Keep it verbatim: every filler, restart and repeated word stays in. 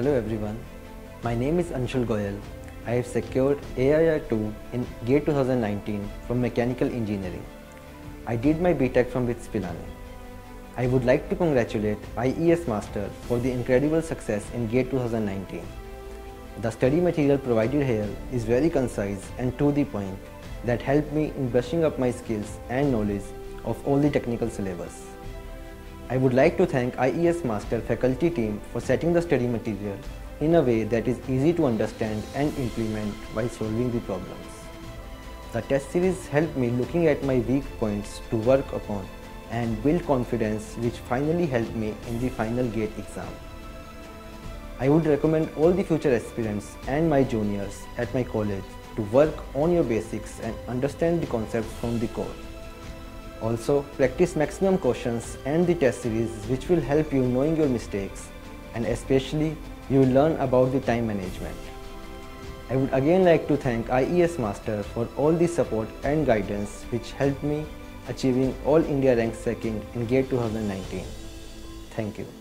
Hello everyone, my name is Anshul Goel. I have secured A I R two in GATE twenty nineteen from Mechanical Engineering. I did my B Tech from B I T S Pilani. I would like to congratulate I E S Master for the incredible success in GATE twenty nineteen. The study material provided here is very concise and to the point that helped me in brushing up my skills and knowledge of all the technical syllabus. I would like to thank I E S Master faculty team for setting the study material in a way that is easy to understand and implement while solving the problems. The test series helped me looking at my weak points to work upon and build confidence, which finally helped me in the final GATE exam. I would recommend all the future aspirants and my juniors at my college to work on your basics and understand the concepts from the core. Also, practice maximum questions and the test series, which will help you knowing your mistakes, and especially you will learn about the time management. I would again like to thank I E S Master for all the support and guidance which helped me achieving All India Rank Second in GATE twenty nineteen. Thank you.